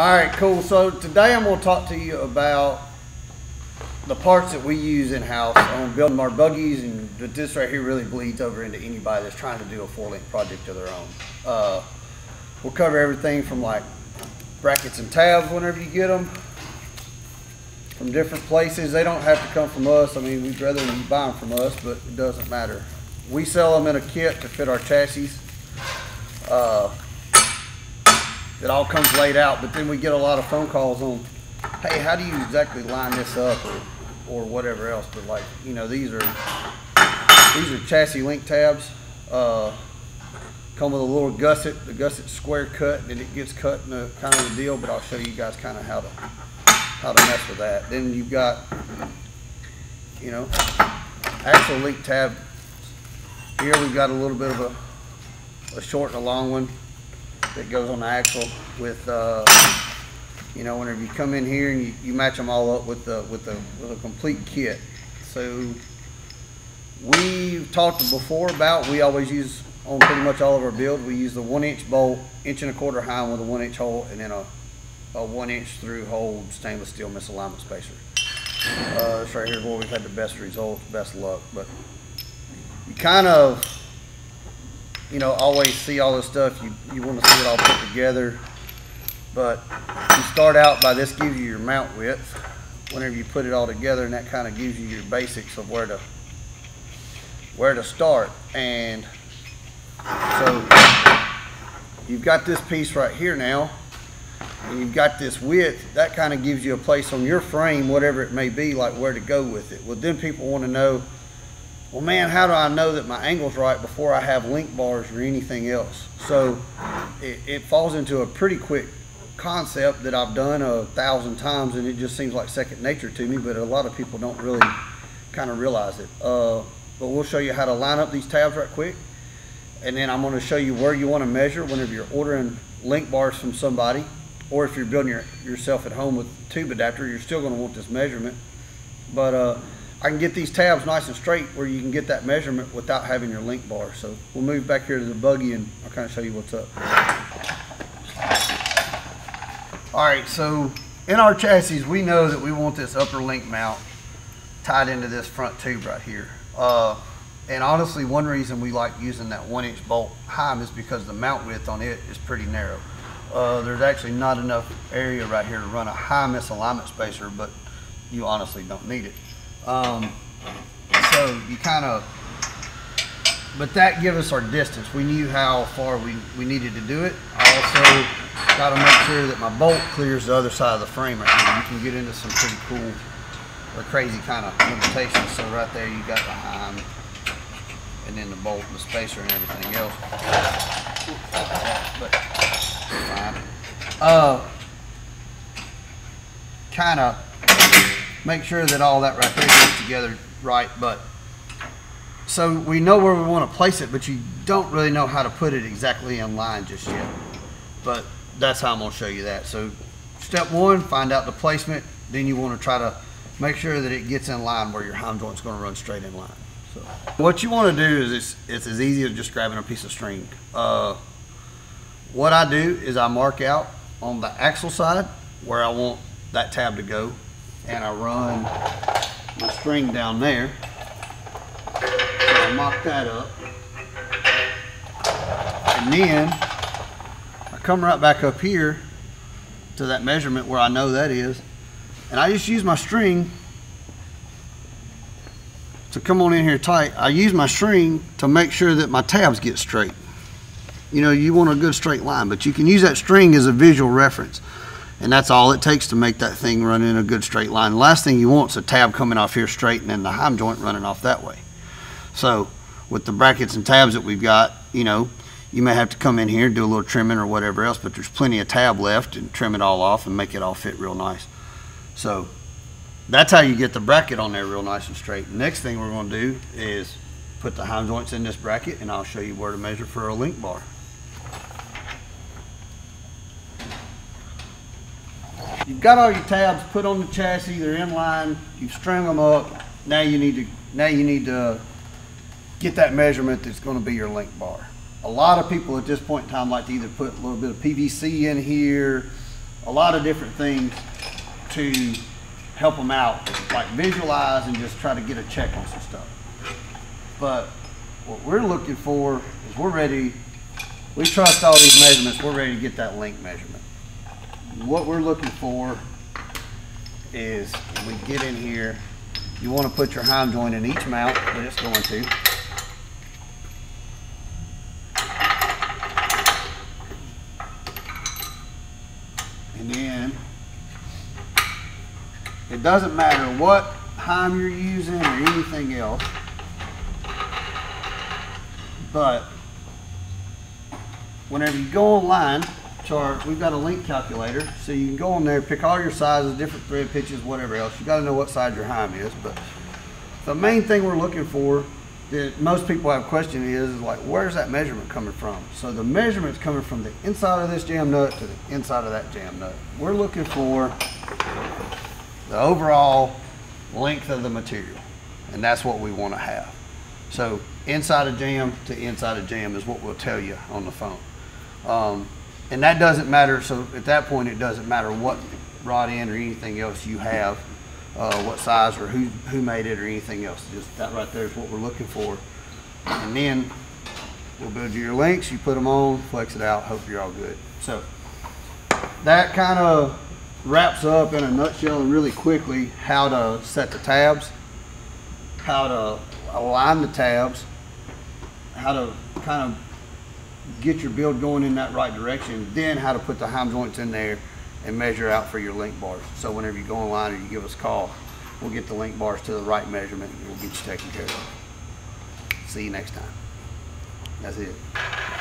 All right, cool. So today I'm going to talk to you about the parts that we use in-house on building our buggies, and this right here really bleeds over into anybody that's trying to do a four-link project of their own. We'll cover everything from like brackets and tabs whenever you get them from different places. They don't have to come from us. I mean, we'd rather you buy them from us, but it doesn't matter. We sell them in a kit to fit our chassis. It all comes laid out, but then we get a lot of phone calls on, hey, how do you exactly line this up or whatever else. But like, you know, these are chassis link tabs. Come with a little gusset. The gusset's square cut, and it gets cut in a kind of a deal, but I'll show you guys kind of how to mess with that. Then you've got, you know, actual link tab. Here we've got a little bit of a short and a long one that goes on the axle with, you know, whenever you come in here and you match them all up with a complete kit. So we've talked before about, we always use on pretty much all of our builds, we use the 1-inch bolt, 1.25" Heim with a 1-inch hole, and then a 1-inch through hole stainless steel misalignment spacer. This right here is where we've had the best results, best luck. But you kind of, you know, always see all this stuff, you want to see it all put together, but you start out by, this gives you your mount width whenever you put it all together, and that kind of gives you your basics of where to start. And so you've got this piece right here now, and you've got this width that kind of gives you a place on your frame, whatever it may be, like where to go with it. Well, then people want to know, well, man, how do I know that my angle's right before I have link bars or anything else? So it falls into a pretty quick concept that I've done 1,000 times, and it just seems like second nature to me, but a lot of people don't really kind of realize it. But we'll show you how to line up these tabs right quick, and then I'm going to show you where you want to measure whenever you're ordering link bars from somebody, or if you're building yourself at home with tube adapter, you're still going to want this measurement. But I can get these tabs nice and straight where you can get that measurement without having your link bar. So we'll move back here to the buggy and I'll kind of show you what's up. All right, so in our chassis, we know that we want this upper link mount tied into this front tube right here. And honestly, one reason we like using that 1-inch bolt Heim is because the mount width on it is pretty narrow. There's actually not enough area right here to run a high misalignment spacer, but you honestly don't need it. So you kind of, but that gives us our distance. We knew how far we needed to do it. I also got to make sure that my bolt clears the other side of the frame right here. You can get into some pretty cool or crazy kind of limitations. So right there, you got the Heim, and then the bolt and the spacer and everything else. But fine. Kind of make sure that all that right there goes together right. But so we know where we want to place it, but you don't really know how to put it exactly in line just yet. But that's how I'm going to show you that. So step one, find out the placement. Then you want to try to make sure that it gets in line where your Heim joint's going to run straight in line. So what you want to do is it's as easy as just grabbing a piece of string. What I do is I mark out on the axle side where I want that tab to go, and I run my string down there. So I mock that up, and then I come right back up here to that measurement where I know that is, and I just use my string to come on in here tight. I use my string to make sure that my tabs get straight. You know, you want a good straight line, but you can use that string as a visual reference. And that's all it takes to make that thing run in a good straight line. The last thing you want is a tab coming off here straight and then the Heim joint running off that way. So with the brackets and tabs that we've got, you know, you may have to come in here and do a little trimming or whatever else, but there's plenty of tab left, and trim it all off and make it all fit real nice. So that's how you get the bracket on there real nice and straight. The next thing we're going to do is put the Heim joints in this bracket, and I'll show you where to measure for a link bar. You've got all your tabs put on the chassis, they're in line, you've strung them up. Now you need to get that measurement that's going to be your link bar. A lot of people at this point in time like to either put a little bit of PVC in here, a lot of different things to help them out, like visualize and just try to get a check on some stuff. But what we're looking for is we're ready, we trust all these measurements, we're ready to get that link measurement. What we're looking for is when we get in here, you want to put your Heim joint in each mount that it's going to. And then it doesn't matter what Heim you're using or anything else, but whenever you go online, chart, we've got a link calculator, so you can go on there, pick all your sizes, different thread pitches, whatever else. You got to know what side your Heim is, but the main thing we're looking for that most people have question is like, where's that measurement coming from? So the measurement's coming from the inside of this jam nut to the inside of that jam nut. We're looking for the overall length of the material, and that's what we want to have. So inside of jam to inside of jam is what we'll tell you on the phone. And that doesn't matter, so at that point it doesn't matter what rod end or anything else you have, what size or who made it or anything else. Just that right there is what we're looking for. And then we'll build you your links, you put them on, flex it out, hope you're all good. So that kind of wraps up in a nutshell and really quickly how to set the tabs, how to align the tabs, how to kind of get your build going in that right direction, then how to put the Heim joints in there and measure out for your link bars. So whenever you go online or you give us a call, we'll get the link bars to the right measurement and we'll get you taken care of. See you next time. That's it.